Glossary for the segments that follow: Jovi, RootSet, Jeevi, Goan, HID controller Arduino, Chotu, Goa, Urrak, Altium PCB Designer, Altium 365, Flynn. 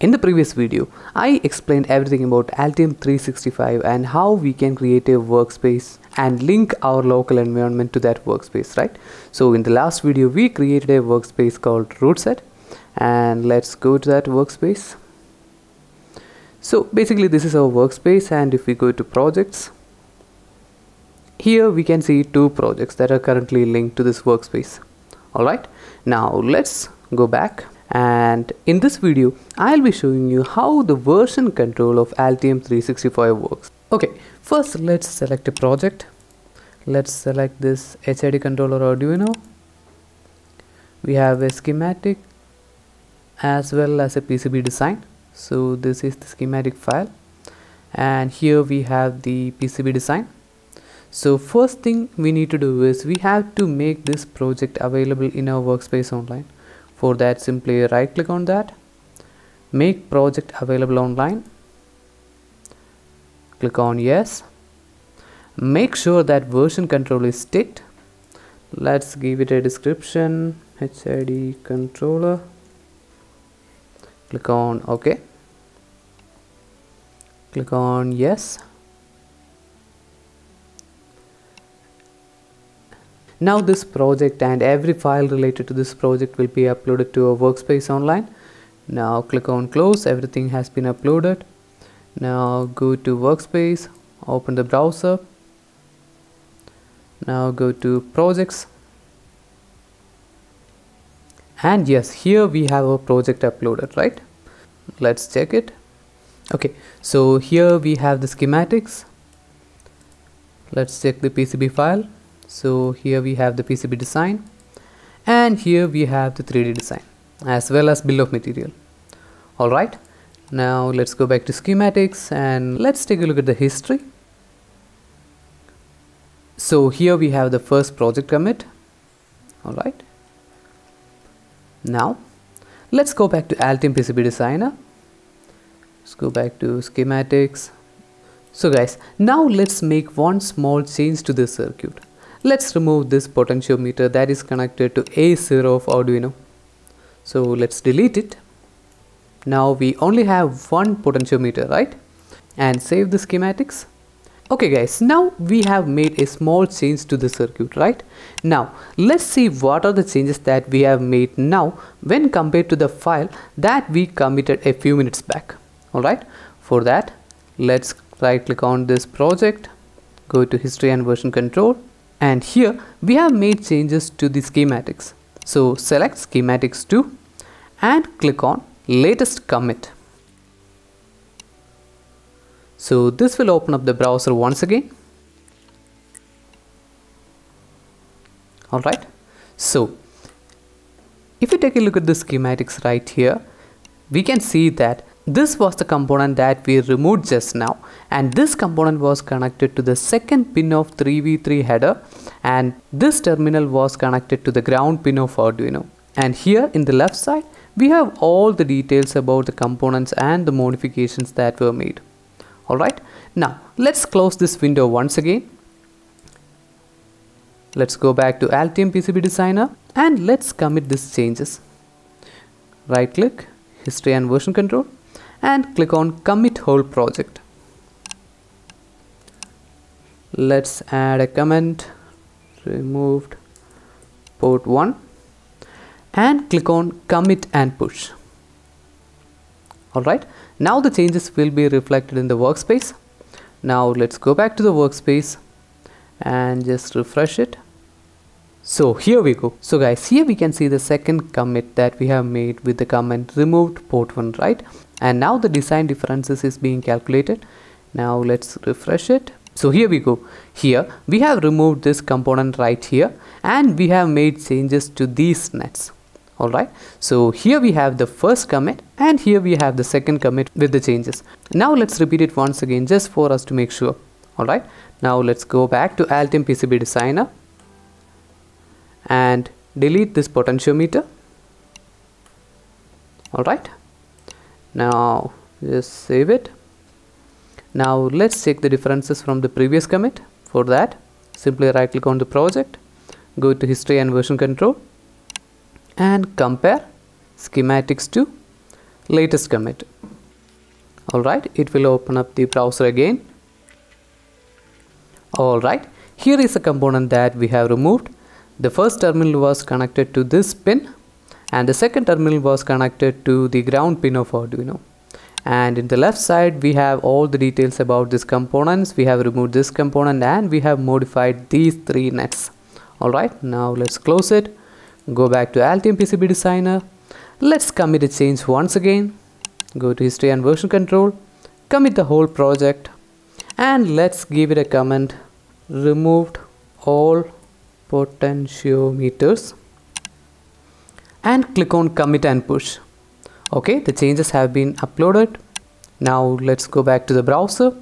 In the previous video, I explained everything about Altium 365 and how we can create a workspace and link our local environment to that workspace, right? So in the last video, we created a workspace called RootSet, and let's go to that workspace. So basically this is our workspace, and if we go to projects, here we can see two projects that are currently linked to this workspace. Alright, now let's go back. And in this video, I'll be showing you how the version control of Altium 365 works. Okay, first let's select a project. Let's select this HID controller Arduino. We have a schematic as well as a PCB design. So this is the schematic file, and here we have the PCB design. So first thing we need to do is we have to make this project available in our workspace online. For that, simply right click on that, make project available online, click on yes. Make sure that version control is ticked. Let's give it a description, HID controller, click on OK, click on yes. Now this project and every file related to this project will be uploaded to our workspace online. Now click on close, everything has been uploaded. Now go to workspace, open the browser. Now go to projects. And yes, here we have our project uploaded, right? Let's check it. Okay, so here we have the schematics. Let's check the PCB file. So here we have the PCB design, and here we have the 3D design as well as bill of material. Alright, now let's go back to schematics and let's take a look at the history. So here we have the first project commit. Alright, now let's go back to Altium PCB Designer. Let's go back to schematics. So guys, now let's make one small change to this circuit. Let's remove this potentiometer that is connected to A0 of Arduino. So let's delete it. Now we only have one potentiometer, right? And save the schematics. Okay guys, now we have made a small change to the circuit, right? Now let's see what are the changes that we have made now when compared to the file that we committed a few minutes back. Alright, for that, let's right click on this project, go to history and version control. And here we have made changes to the schematics. So select schematics 2 and click on latest commit. So this will open up the browser once again. Alright, so if you take a look at the schematics right here, we can see that this was the component that we removed just now, and this component was connected to the second pin of 3v3 header, and this terminal was connected to the ground pin of Arduino. And here in the left side, we have all the details about the components and the modifications that were made. Alright, now let's close this window once again. Let's go back to Altium PCB Designer and let's commit these changes. Right click, history and version control, and click on commit whole project. Let's add a comment, removed port 1, and click on commit and push. Alright, now the changes will be reflected in the workspace. Now let's go back to the workspace and just refresh it. So here we go. So guys, here we can see the second commit that we have made with the comment removed port 1, right? And now the design differences is being calculated. Now let's refresh it. So here we go. Here we have removed this component right here, and we have made changes to these nets. Alright, so here we have the first commit, and here we have the second commit with the changes. Now let's repeat it once again just for us to make sure. Alright, now let's go back to Altium PCB Designer and delete this potentiometer. Alright, now just save it. Now let's check the differences from the previous commit. For that, simply right click on the project, go to history and version control, and compare schematics 2. latest commit. Alright, it will open up the browser again. Alright, here is a component that we have removed. The first terminal was connected to this pin and the second terminal was connected to the ground pin of Arduino. And in the left side we have all the details about these components. We have removed this component and we have modified these three nets. Alright, now let's close it. Go back to Altium PCB Designer. Let's commit a change once again. Go to history and version control. Commit the whole project. And let's give it a comment. Removed all potentiometers. And click on commit and push. Okay, the changes have been uploaded. Now let's go back to the browser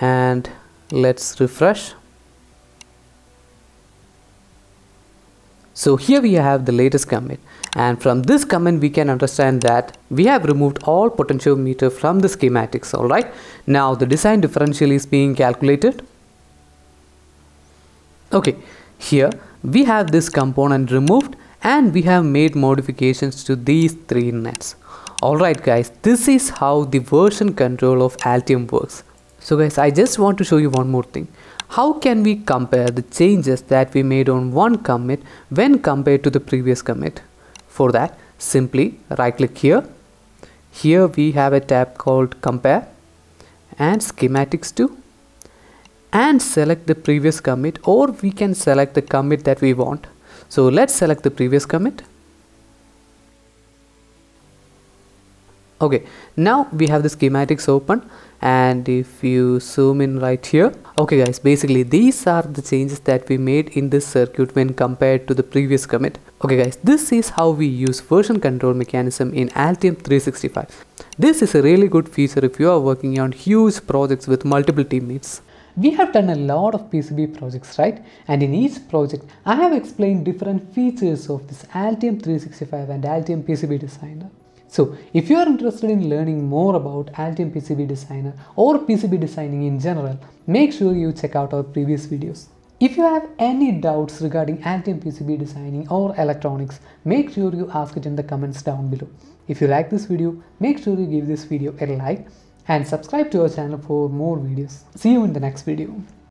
and let's refresh. So here we have the latest commit, and from this commit we can understand that we have removed all potentiometer from the schematics. Alright, now the design differential is being calculated. Okay, here we have this component removed and we have made modifications to these three nets. Alright guys, this is how the version control of Altium works. So guys, I just want to show you one more thing. How can we compare the changes that we made on one commit when compared to the previous commit? For that, simply right click here. Here we have a tab called compare and schematics 2, and select the previous commit, or we can select the commit that we want. So let's select the previous commit. Okay, now we have the schematics open, and if you zoom in right here. Okay guys, basically these are the changes that we made in this circuit when compared to the previous commit. Okay guys, this is how we use version control mechanism in Altium 365. This is a really good feature if you are working on huge projects with multiple teammates. We have done a lot of PCB projects, right? And in each project, I have explained different features of this Altium 365 and Altium PCB Designer. So, if you are interested in learning more about Altium PCB Designer or PCB designing in general, make sure you check out our previous videos. If you have any doubts regarding Altium PCB designing or electronics, make sure you ask it in the comments down below. If you like this video, make sure you give this video a like and subscribe to our channel for more videos. See you in the next video.